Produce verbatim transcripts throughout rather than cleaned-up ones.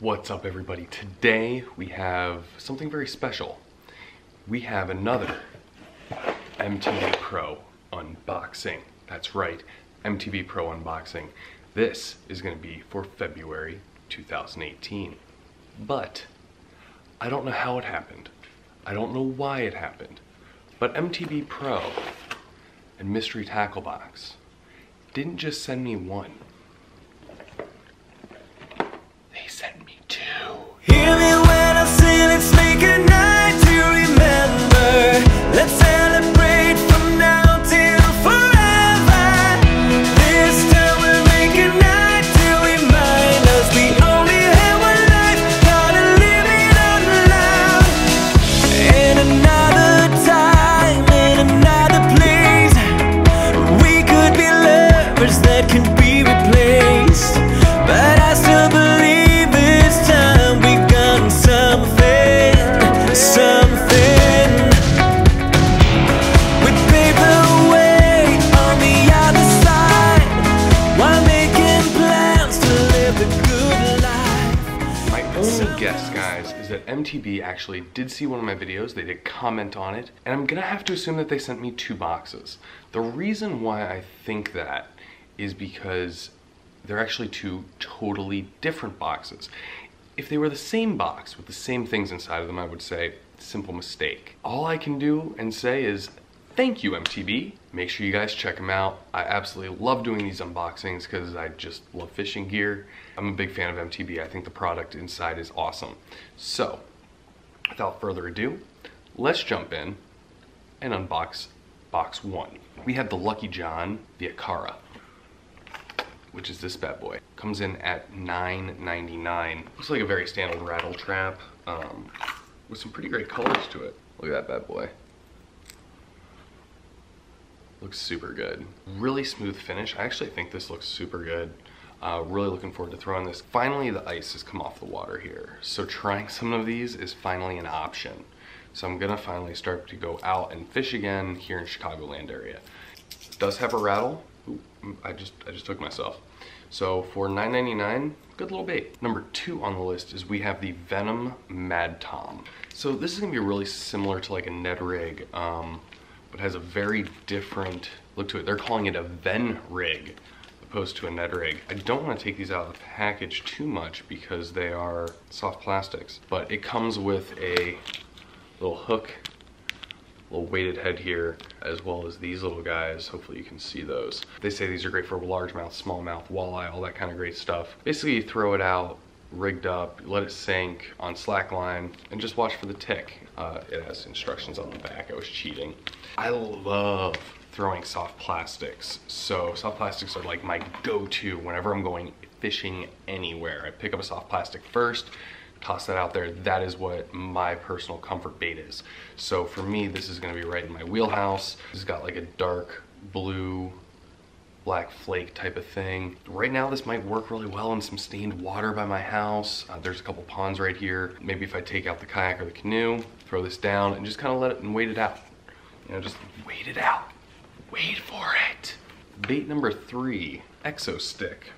What's up, everybody? Today we have something very special. We have another M T B Pro unboxing. That's right, M T B Pro unboxing. This is going to be for February two thousand eighteen. But I don't know how it happened. I don't know why it happened. But M T B Pro and Mystery Tackle Box didn't just send me one. M T B actually did see one of my videos, they did comment on it, and I'm gonna have to assume that they sent me two boxes. The reason why I think that is because they're actually two totally different boxes. If they were the same box with the same things inside of them, I would say, simple mistake. All I can do and say is, thank you, M T B. Make sure you guys check them out. I absolutely love doing these unboxings because I just love fishing gear. I'm a big fan of M T B. I think the product inside is awesome. So, without further ado, let's jump in and unbox box one. We have the Lucky John, the Acara, which is this bad boy. Comes in at nine ninety-nine. Looks like a very standard rattle trap um, with some pretty great colors to it. Look at that bad boy. Looks super good. Really smooth finish. I actually think this looks super good. Uh, really looking forward to throwing this. Finally, the ice has come off the water here. So trying some of these is finally an option. So I'm gonna finally start to go out and fish again here in Chicagoland area. It does have a rattle. Ooh, I just I just took myself. So for nine ninety-nine, good little bait. Number two on the list is we have the Venom Mad Tom. So this is gonna be really similar to like a Ned Rig. Um, but has a very different look to it. They're calling it a VenRig, opposed to a Ned Rig. I don't want to take these out of the package too much because they are soft plastics, but it comes with a little hook, little weighted head here, as well as these little guys. Hopefully you can see those. They say these are great for largemouth, smallmouth, walleye, all that kind of great stuff. Basically you throw it out, rigged up, let it sink on slackline, and just watch for the tick. Uh, it has instructions on the back. I was cheating. I love throwing soft plastics. So soft plastics are like my go-to whenever I'm going fishing anywhere. I pick up a soft plastic first, toss that out there. That is what my personal comfort bait is. So for me, this is going to be right in my wheelhouse. It's got like a dark blue, black flake type of thing. Right now this might work really well in some stained water by my house. Uh, there's a couple ponds right here. Maybe if I take out the kayak or the canoe, throw this down and just kind of let it and wait it out. You know, just wait it out. Wait for it. Bait number three, Exo Stick.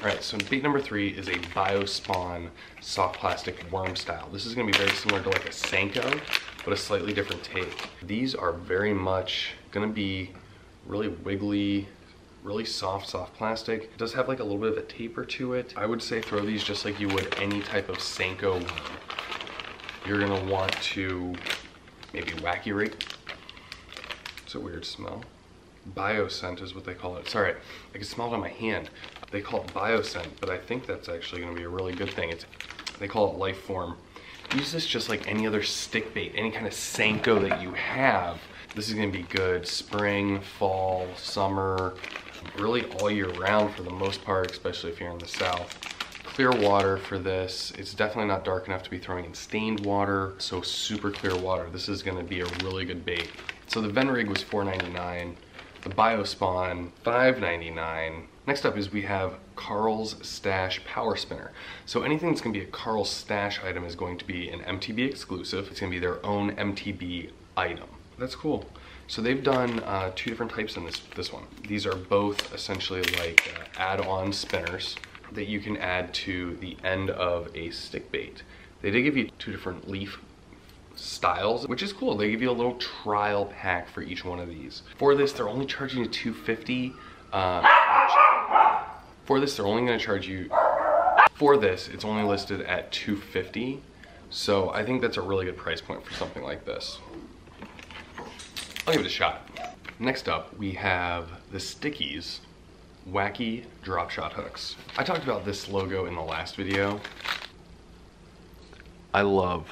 All right, so bait number three is a BioSpawn soft plastic worm style. This is gonna be very similar to like a Senko, but a slightly different take. These are very much gonna be really wiggly, really soft, soft plastic. It does have like a little bit of a taper to it. I would say throw these just like you would any type of Senko worm. You're gonna want to maybe wacky rig. It's a weird smell. BioScent is what they call it. It's all right, I can smell it on my hand. They call it BioScent, but I think that's actually gonna be a really good thing. It's, they call it life form. Use this just like any other stick bait, any kind of Senko that you have. This is gonna be good spring, fall, summer, really all year round for the most part, especially if you're in the south. Clear water for this. It's definitely not dark enough to be throwing in stained water, so super clear water. This is gonna be a really good bait. So the VenRig was four ninety-nine, the BioSpawn five ninety-nine. Next up is we have Carl's Stash Power Spinner. So anything that's gonna be a Carl's Stash item is going to be an M T B exclusive. It's gonna be their own M T B item. That's cool. So they've done uh, two different types in this, this one. These are both essentially like uh, add-on spinners. that you can add to the end of a stick bait. They did give you two different leaf styles, which is cool. They give you a little trial pack for each one of these. For this, they're only charging you two fifty. Um, for this, they're only going to charge you. For this, it's only listed at two fifty. So I think that's a really good price point for something like this. I'll give it a shot. Next up, we have the Stickies Wacky Drop Shot Hooks. I talked about this logo in the last video. I love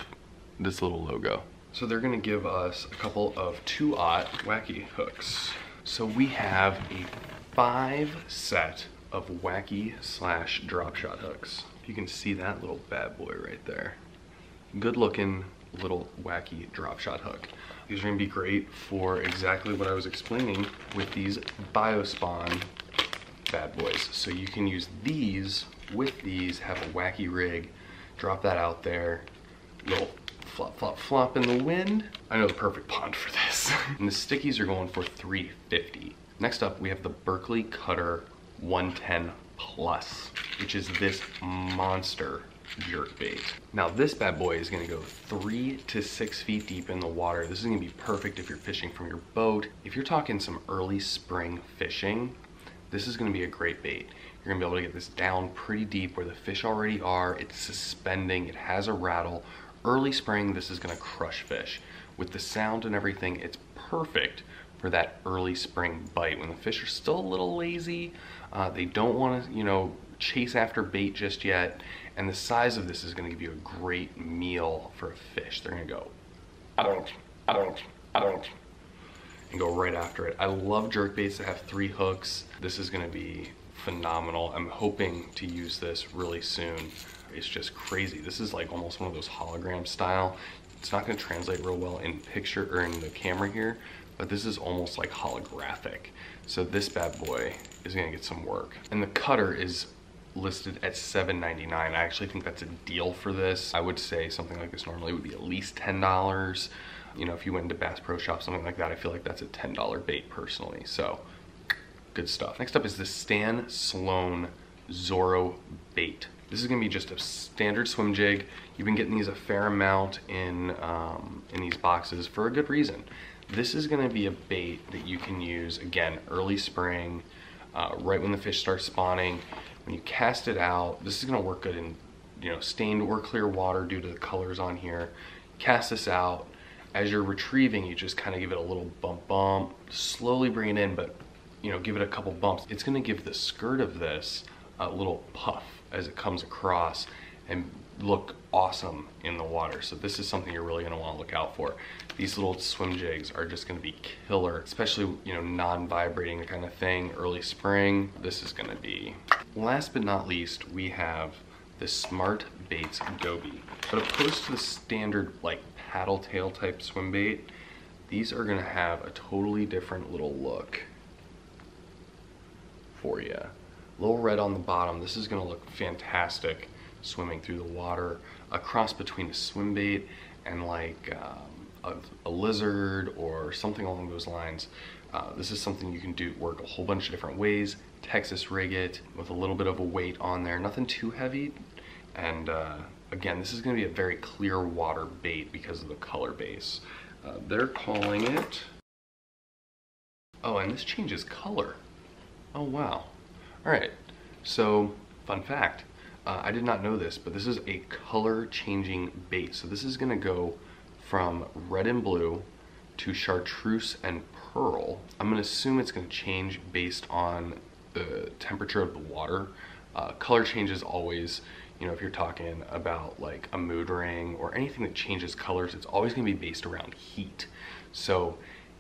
this little logo. So they're gonna give us a couple of two aught wacky hooks. So we have a five set of wacky slash drop shot hooks. You can see that little bad boy right there. Good looking little wacky drop shot hook. These are gonna be great for exactly what I was explaining with these BioSpawn bad boys. So you can use these with these, have a wacky rig, drop that out there, little flop, flop, flop in the wind. I know the perfect pond for this. And the Stickies are going for three fifty. Next up, we have the Berkley Cutter one ten Plus, which is this monster jerk bait. Now this bad boy is gonna go three to six feet deep in the water. This is gonna be perfect if you're fishing from your boat. If you're talking some early spring fishing, this is gonna be a great bait. You're gonna be able to get this down pretty deep where the fish already are. It's suspending, it has a rattle. Early spring, this is gonna crush fish. With the sound and everything, it's perfect for that early spring bite when the fish are still a little lazy. Uh, they don't wanna, you know, chase after bait just yet. And the size of this is gonna give you a great meal for a fish. They're gonna go, I don't, I don't, I don't. And go right after it. I love jerkbaits that have three hooks. This is gonna be phenomenal. I'm hoping to use this really soon. It's just crazy. This is like almost one of those hologram style. It's not gonna translate real well in picture or in the camera here, but this is almost like holographic. So this bad boy is gonna get some work. And the cutter is listed at seven ninety-nine. I actually think that's a deal for this. I would say something like this normally would be at least ten dollars. You know, if you went into Bass Pro Shop, something like that, I feel like that's a ten dollar bait personally. So good stuff. Next up is the Stan Sloan Zorro bait. This is gonna be just a standard swim jig. You've been getting these a fair amount in, um, in these boxes for a good reason. This is gonna be a bait that you can use, again, early spring, uh, right when the fish start spawning. When you cast it out, this is gonna work good in, you know, stained or clear water due to the colors on here. Cast this out. As you're retrieving, you just kind of give it a little bump bump, slowly bring it in, but you know, give it a couple bumps. It's gonna give the skirt of this a little puff as it comes across and look awesome in the water. So this is something you're really gonna wanna look out for. These little swim jigs are just gonna be killer, especially, you know, non-vibrating kind of thing, early spring. This is gonna be. Last but not least, we have the Smart Baits Goby. But opposed to the standard like paddle tail type swim bait, these are gonna have a totally different little look for you. Little red on the bottom. This is gonna look fantastic swimming through the water. A cross between a swim bait and like um, a, a lizard or something along those lines. Uh, this is something you can do work a whole bunch of different ways. Texas rig it with a little bit of a weight on there, nothing too heavy. And uh, again, this is gonna be a very clear water bait because of the color base. Uh, they're calling it, oh, and this changes color. Oh wow. All right, so fun fact, uh, I did not know this, but this is a color changing bait. So this is gonna go from red and blue to chartreuse and pearl. I'm gonna assume it's gonna change based on the temperature of the water. Uh, color changes always, you know, if you're talking about like a mood ring or anything that changes colors, it's always gonna be based around heat. So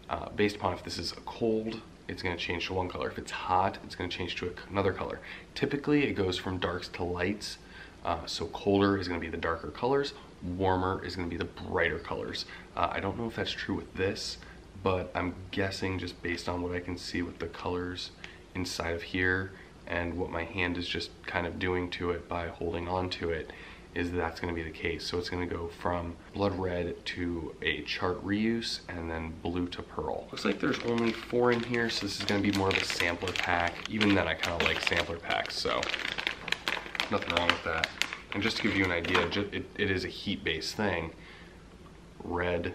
uh, based upon if this is a cold, it's gonna change to one color. If it's hot, it's gonna change to another color. Typically, it goes from darks to lights. Uh, so colder is gonna be the darker colors, warmer is gonna be the brighter colors. Uh, I don't know if that's true with this, but I'm guessing just based on what I can see with the colors inside of here and what my hand is just kind of doing to it by holding on to it, is that that's gonna be the case. So it's gonna go from blood red to a chart reuse and then blue to pearl. Looks like there's only four in here, so this is gonna be more of a sampler pack. Even then I kinda like sampler packs, so nothing wrong with that. And just to give you an idea, it, it is a heat-based thing, red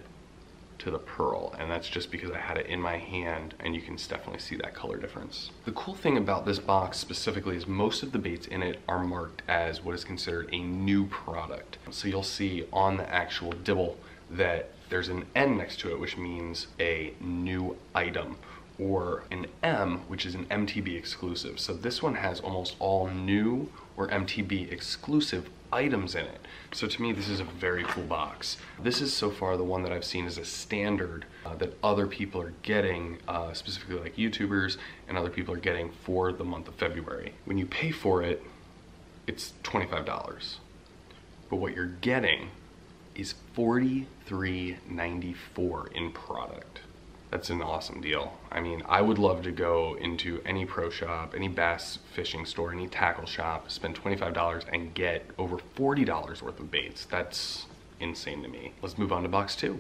to the pearl, and that's just because I had it in my hand, and you can definitely see that color difference. The cool thing about this box specifically is most of the baits in it are marked as what is considered a new product. So you'll see on the actual dibble that there's an N next to it, which means a new item, or an M, which is an M T B exclusive. So this one has almost all new or M T B exclusive items in it. So to me, this is a very cool box. This is so far the one that I've seen as a standard uh, that other people are getting, uh, specifically like YouTubers and other people are getting for the month of February. When you pay for it, it's twenty-five dollars. But what you're getting is forty-three ninety-four in product. That's an awesome deal. I mean, I would love to go into any pro shop, any bass fishing store, any tackle shop, spend twenty-five dollars and get over forty dollars worth of baits. That's insane to me. Let's move on to box two.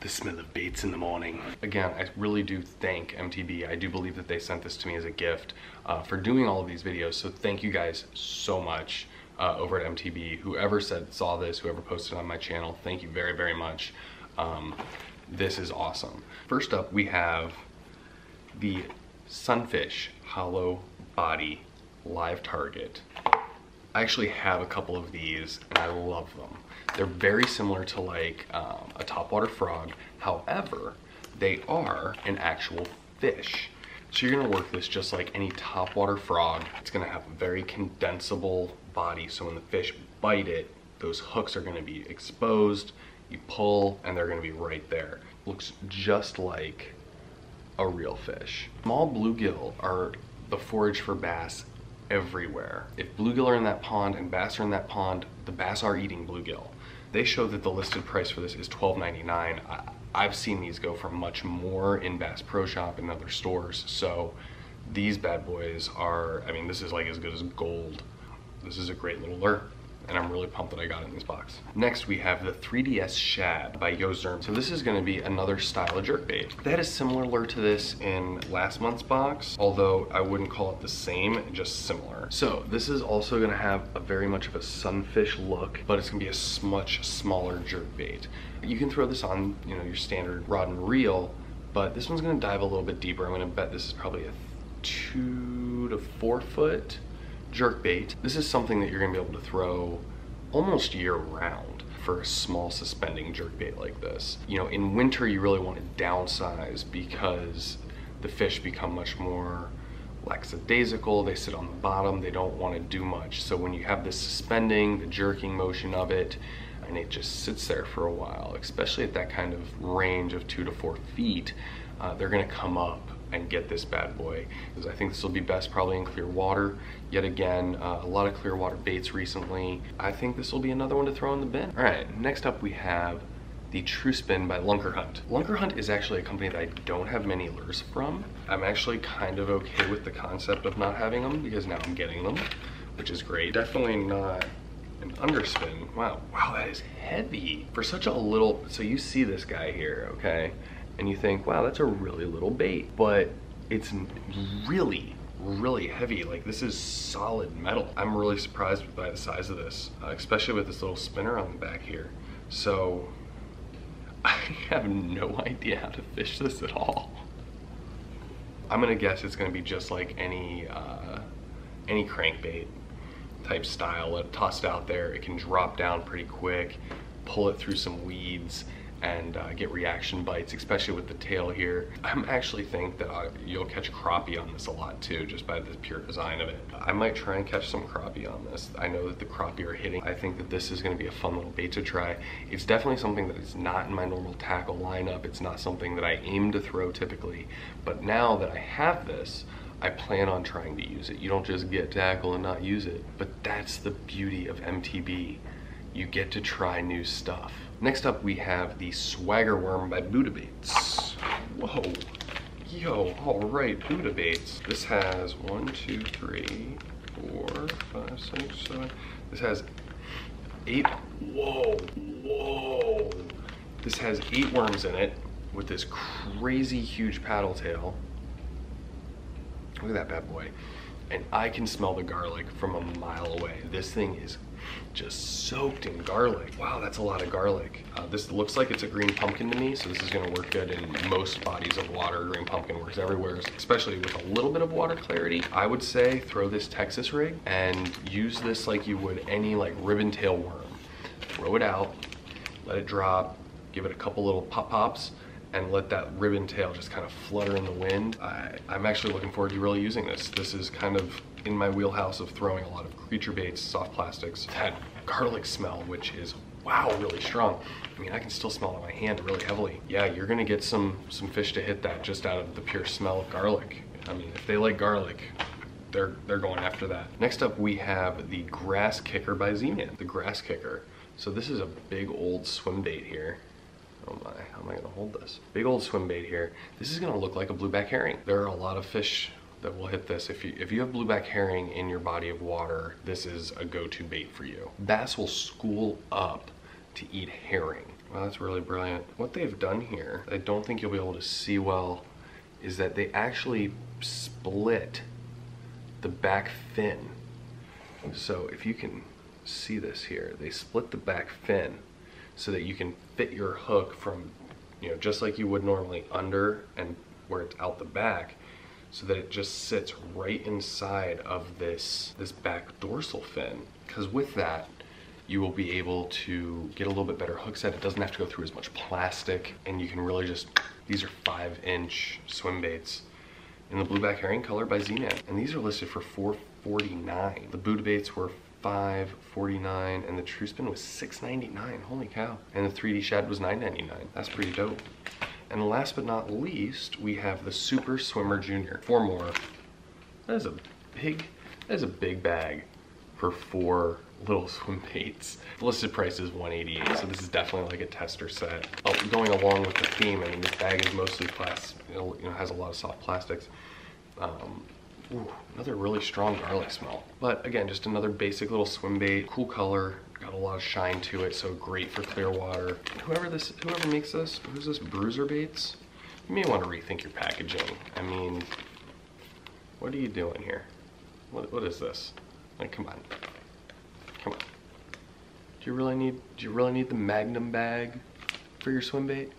The smell of baits in the morning. Again, I really do thank M T B. I do believe that they sent this to me as a gift uh, for doing all of these videos. So thank you guys so much uh, over at M T B. Whoever said saw this, whoever posted on my channel, thank you very, very much. Um, this is awesome. First up, we have the Sunfish Hollow Body Live Target. I actually have a couple of these and I love them. They're very similar to like um, a topwater frog. However, they are an actual fish. So you're gonna work this just like any topwater frog. It's gonna have a very condensable body. So when the fish bite it, those hooks are gonna be exposed. You pull and they're gonna be right there. Looks just like a real fish. Small bluegill are the forage for bass everywhere. If bluegill are in that pond and bass are in that pond, the bass are eating bluegill. They show that the listed price for this is twelve ninety-nine. I've seen these go for much more in Bass Pro Shop and other stores. So these bad boys are, I mean, this is like as good as gold. This is a great little lure, and I'm really pumped that I got it in this box. Next, we have the three D S Shad by Yozerm. So this is gonna be another style of jerkbait. They had a similar lure to this in last month's box, although I wouldn't call it the same, just similar. So this is also gonna have a very much of a sunfish look, but it's gonna be a much smaller jerkbait. You can throw this on, you know, your standard rod and reel, but this one's gonna dive a little bit deeper. I'm gonna bet this is probably a two to four foot jerkbait. This is something that you're gonna be able to throw almost year round for a small suspending jerkbait like this. You know, in winter you really want to downsize because the fish become much more lackadaisical. They sit on the bottom, they don't want to do much. So when you have this suspending, the jerking motion of it, and it just sits there for a while, especially at that kind of range of two to four feet, uh, they're gonna come up and get this bad boy, because I think this will be best probably in clear water. Yet again, uh, a lot of clear water baits recently. I think this will be another one to throw in the bin. All right, next up we have the True Spin by Lunker Hunt. Lunker Hunt is actually a company that I don't have many lures from. I'm actually kind of okay with the concept of not having them because now I'm getting them, which is great. Definitely not an underspin. Wow, wow, that is heavy. For such a little, so you see this guy here, okay? And you think, wow, that's a really little bait, but it's really, really heavy. Like, this is solid metal. I'm really surprised by the size of this, uh, especially with this little spinner on the back here. So I have no idea how to fish this at all. I'm gonna guess it's gonna be just like any uh, any crankbait type style. Toss it out there, it can drop down pretty quick, pull it through some weeds, and uh, get reaction bites, especially with the tail here. I'm actually think that uh, you'll catch crappie on this a lot too, just by the pure design of it. I might try and catch some crappie on this. I know that the crappie are hitting. I think that this is gonna be a fun little bait to try. It's definitely something that is not in my normal tackle lineup. It's not something that I aim to throw typically, but now that I have this, I plan on trying to use it. You don't just get tackle and not use it, but that's the beauty of M T B. You get to try new stuff. Next up, we have the Swagger Worm by Buda Bates. Whoa, yo, all right, Buda Bates. This has one, two, three, four, five, six, seven. This has eight, whoa, whoa. This has eight worms in it with this crazy huge paddle tail. Look at that bad boy. and I can smell the garlic from a mile away. This thing is just soaked in garlic. Wow, that's a lot of garlic. Uh, this looks like it's a green pumpkin to me, so this is gonna work good in most bodies of water. Green pumpkin works everywhere, especially with a little bit of water clarity. I would say throw this Texas rig and use this like you would any like ribbon tail worm. Throw it out, let it drop, give it a couple little pop-pops, and let that ribbon tail just kind of flutter in the wind. I, I'm actually looking forward to really using this. This is kind of in my wheelhouse of throwing a lot of creature baits, soft plastics. That garlic smell, which is, wow, really strong. I mean, I can still smell it on my hand really heavily. Yeah, you're gonna get some, some fish to hit that just out of the pure smell of garlic. I mean, if they like garlic, they're, they're going after that. Next up, we have the Grass Kicker by Z-Man, the Grass Kicker. So this is a big old swim bait here. Oh my, how am I gonna hold this? Big old swim bait here. This is gonna look like a blueback herring. There are a lot of fish that will hit this. If you, if you have blueback herring in your body of water, this is a go-to bait for you. Bass will school up to eat herring. Wow, that's really brilliant. What they've done here, I don't think you'll be able to see well, is that they actually split the back fin. So if you can see this here, they split the back fin so that you can fit your hook from, you know, just like you would normally under and where it's out the back, so that it just sits right inside of this, this back dorsal fin. Because with that, you will be able to get a little bit better hook set. It doesn't have to go through as much plastic, and you can really just, these are five inch swim baits in the blueback herring color by Z-Man. And these are listed for four forty-nine. The Buda Baits were five forty-nine, and the True Spin was six ninety-nine. Holy cow. And the three D Shad was nine ninety-nine. That's pretty dope. And last but not least, we have the Super Swimmer Junior. Four more. That is a big, that is a big bag for four little swim baits. The listed price is one eighty-eight, so this is definitely like a tester set. Oh, going along with the theme, I mean, this bag is mostly plastic, it you know, has a lot of soft plastics. Um, Ooh, another really strong garlic smell. But again, just another basic little swim bait. Cool color, got a lot of shine to it, so great for clear water. Whoever this, whoever makes this, who's this, Bruiser Baits? You may want to rethink your packaging. I mean, what are you doing here? What, what is this? Like, come on, come on. Do you really need? Do you really need the Magnum bag for your swim bait?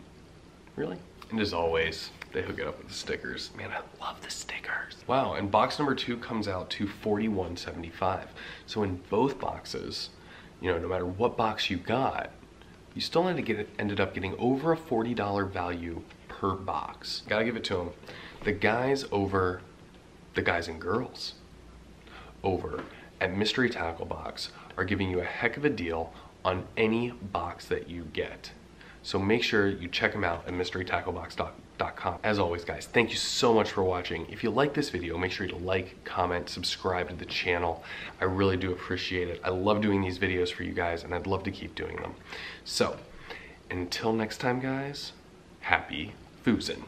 Really? And as always, they hook it up with the stickers. Man, I love the stickers. Wow, and box number two comes out to forty-one seventy-five. So in both boxes, you know, no matter what box you got, you still ended, get, ended up getting over a forty dollar value per box. Gotta give it to them. The guys over, the guys and girls over at Mystery Tackle Box are giving you a heck of a deal on any box that you get. So make sure you check them out at mystery tackle box dot com. As always, guys, thank you so much for watching. If you like this video, make sure you like, comment, subscribe to the channel. I really do appreciate it. I love doing these videos for you guys, and I'd love to keep doing them. So until next time, guys, happy foozin'.